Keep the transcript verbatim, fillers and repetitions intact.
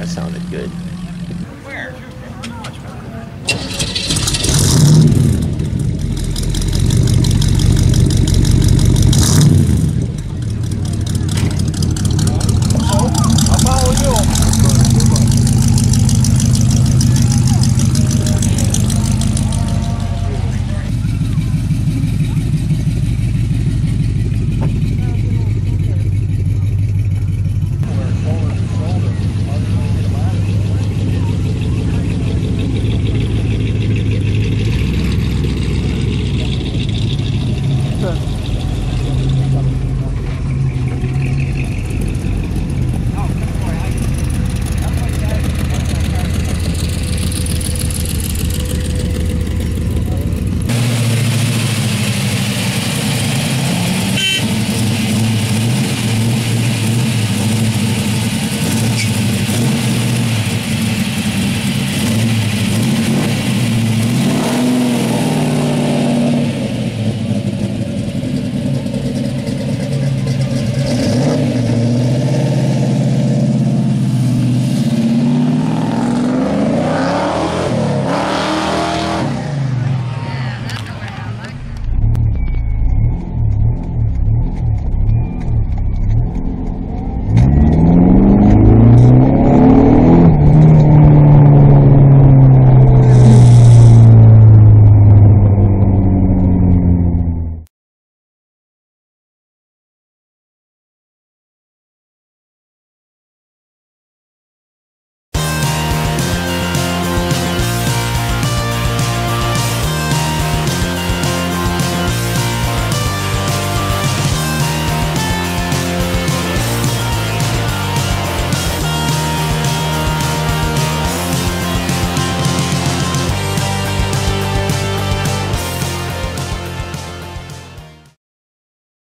That sounded good. Where?